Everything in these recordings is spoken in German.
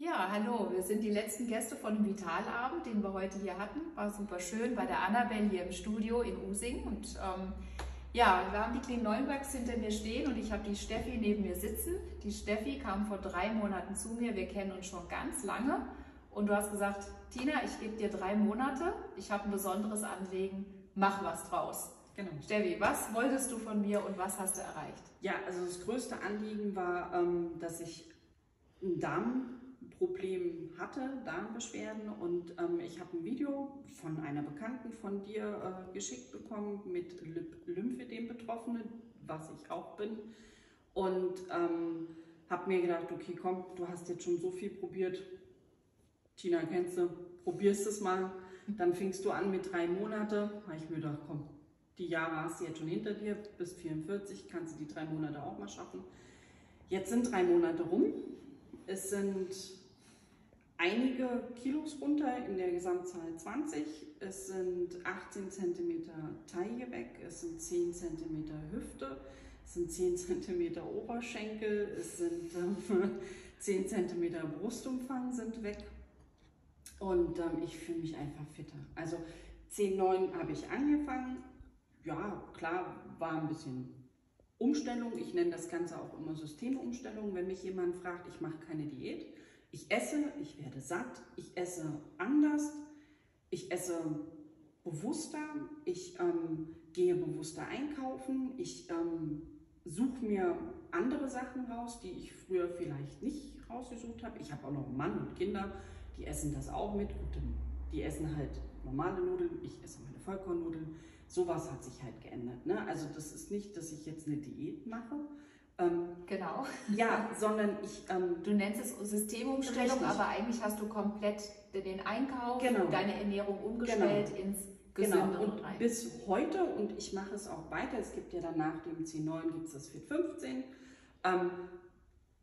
Ja, hallo, wir sind die letzten Gäste von dem Vitalabend, den wir heute hier hatten. War super schön bei der Annabelle hier im Studio in Using. Und ja, wir haben die Kling-Neuenbergs hinter mir stehen und ich habe die Steffi neben mir sitzen. Die Steffi kam vor 3 Monaten zu mir, wir kennen uns schon ganz lange. Und du hast gesagt, Tina, ich gebe dir 3 Monate, ich habe ein besonderes Anliegen, mach was draus. Genau. Steffi, was wolltest du von mir und was hast du erreicht? Ja, also das größte Anliegen war, dass ich einen Darmproblem hatte, Darmbeschwerden, und ich habe ein Video von einer Bekannten von dir geschickt bekommen mit Lymphödem Betroffene, was ich auch bin, und habe mir gedacht, okay komm, du hast jetzt schon so viel probiert, Tina kennst du, probierst es mal. Dann fingst du an mit 3 Monate, habe ich mir gedacht, komm, die Jahre hast du jetzt schon hinter dir, bis 44, kannst du die 3 Monate auch mal schaffen. Jetzt sind 3 Monate rum. Es sind einige Kilos runter, in der Gesamtzahl 20, es sind 18 cm Taille weg, es sind 10 cm Hüfte, es sind 10 cm Oberschenkel, es sind 10 cm Brustumfang sind weg, und ich fühle mich einfach fitter. Also 10,9 habe ich angefangen, ja klar, war ein bisschen Umstellung, ich nenne das Ganze auch immer Systemumstellung, wenn mich jemand fragt, ich mache keine Diät, ich esse, ich werde satt, ich esse anders, ich esse bewusster, ich gehe bewusster einkaufen, ich suche mir andere Sachen raus, die ich früher vielleicht nicht rausgesucht habe. Ich habe auch noch einen Mann und Kinder, die essen das auch mit, gut, die essen halt normale Nudeln, ich esse meine Vollkornnudeln. Sowas hat sich halt geändert, ne? Also das ist nicht, dass ich jetzt eine Diät mache. Genau. Ja, sondern ich... du nennst es Systemumstellung, richtig. Aber eigentlich hast du komplett den Einkauf, genau, und deine Ernährung umgestellt, genau, ins Gesündere, genau, und rein. Bis heute, und ich mache es auch weiter, es gibt ja dann nach dem C9 gibt es das Fit 15.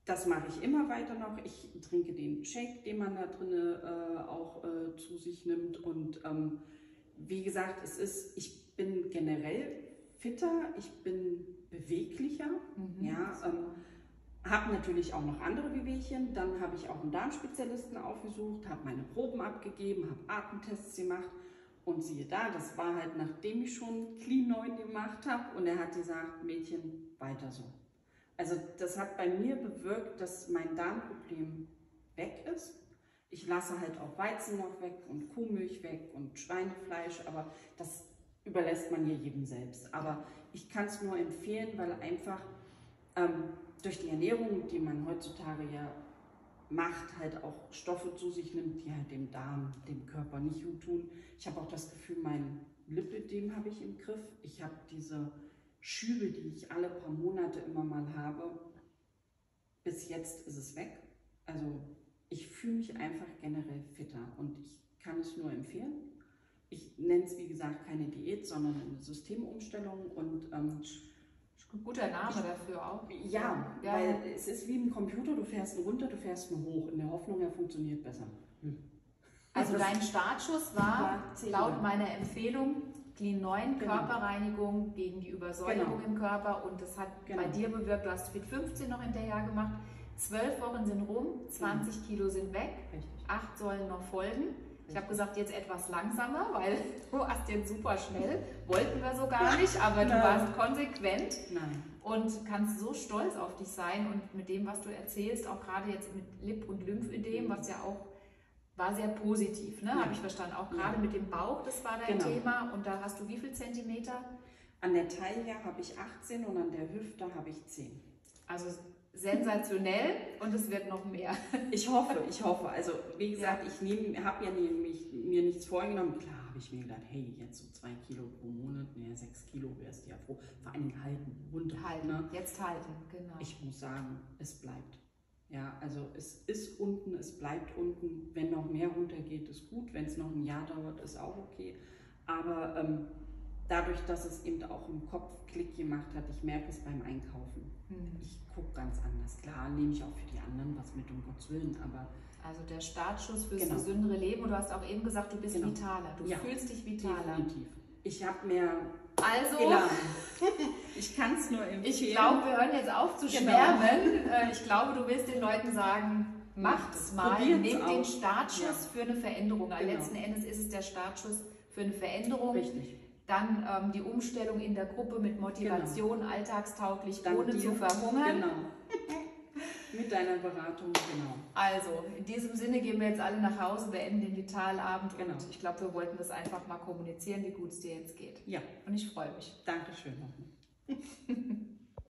Das mache ich immer weiter noch. Ich trinke den Shake, den man da drin auch zu sich nimmt, und wie gesagt, es ist... Ich bin generell fitter, ich bin beweglicher, ja, habe natürlich auch noch andere Wehwehchen. Dann habe ich auch einen Darmspezialisten aufgesucht, habe meine Proben abgegeben, habe Atemtests gemacht, und siehe da, das war halt, nachdem ich schon Clean 9 gemacht habe, und er hat gesagt, Mädchen, weiter so. Also das hat bei mir bewirkt, dass mein Darmproblem weg ist. Ich lasse halt auch Weizen noch weg und Kuhmilch weg und Schweinefleisch, aber das überlässt man hier jedem selbst. Aber ich kann es nur empfehlen, weil einfach durch die Ernährung, die man heutzutage ja macht, halt auch Stoffe zu sich nimmt, die halt dem Darm, dem Körper nicht gut tun. Ich habe auch das Gefühl, mein Lipödem habe ich im Griff. Ich habe diese Schübe, die ich alle paar Monate immer mal habe, bis jetzt ist es weg. Also ich fühle mich einfach generell fitter, und ich kann es nur empfehlen. Ich nenne es, wie gesagt, keine Diät, sondern eine Systemumstellung, und guter Name dafür auch. Ja, ja, weil es ist wie ein Computer, du fährst ihn runter, du fährst ihn hoch, in der Hoffnung, er funktioniert besser. Also dein Startschuss war laut meiner Empfehlung Clean 9, genau, Körperreinigung gegen die Übersäuerung, genau, im Körper, und das hat, genau, bei dir bewirkt, du hast Fit 15 noch hinterher gemacht, 12 Wochen sind rum, 20, genau, Kilo sind weg, richtig, 8 sollen noch folgen. Ich habe gesagt, jetzt etwas langsamer, weil du hast jetzt super schnell, wollten wir so gar nicht, aber du warst konsequent, nein, und kannst so stolz auf dich sein, und mit dem, was du erzählst, auch gerade jetzt mit Lip- und Lymphödem, was ja auch, war sehr positiv, ne? Ja, habe ich verstanden, auch gerade, ja, mit dem Bauch, das war dein, genau, Thema, und da hast du wie viel Zentimeter? An der Taille habe ich 18 und an der Hüfte habe ich 10. Also sensationell, und es wird noch mehr. Ich hoffe, ich hoffe. Also wie gesagt, ich habe ja mir nichts vorgenommen. Klar habe ich mir gedacht, hey, jetzt so 2 Kilo pro Monat, naja, 6 Kilo wärst du ja froh. Vor allem halten, runterhalten. Ne? Jetzt halten, genau. Ich muss sagen, es bleibt. Ja, also es ist unten, es bleibt unten. Wenn noch mehr runtergeht, ist gut. Wenn es noch ein Jahr dauert, ist auch okay. Aber dadurch, dass es eben auch im Kopf Klick gemacht hat, ich merke es beim Einkaufen. Ich gucke ganz anders. Klar, nehme ich auch für die anderen was mit, um Gottes Willen, aber... Also der Startschuss fürs, genau, gesündere Leben, und du hast auch eben gesagt, du bist, genau, vitaler, du, ja, fühlst dich vitaler. Definitiv. Ich habe mehr... Also, ich kann es nur empfehlen. Ich glaube, wir hören jetzt auf zu schwärmen. Ich glaube, du willst den Leuten sagen, Macht's mal, nehmt den Startschuss für eine Veränderung. Genau. Letzten Endes ist es der Startschuss für eine Veränderung. Richtig. Dann die Umstellung in der Gruppe mit Motivation, alltagstauglich, dann ohne zu verhungern. Genau. Mit deiner Beratung, genau. Also, in diesem Sinne gehen wir jetzt alle nach Hause, beenden den Vitalabend. Genau. Und ich glaube, wir wollten das einfach mal kommunizieren, wie gut es dir jetzt geht. Ja. Und ich freue mich. Dankeschön.